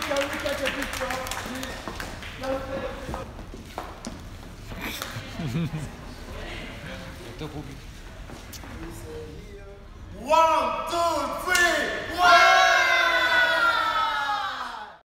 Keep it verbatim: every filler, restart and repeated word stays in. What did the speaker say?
Please, can we take a picture, please? One, two, three, one!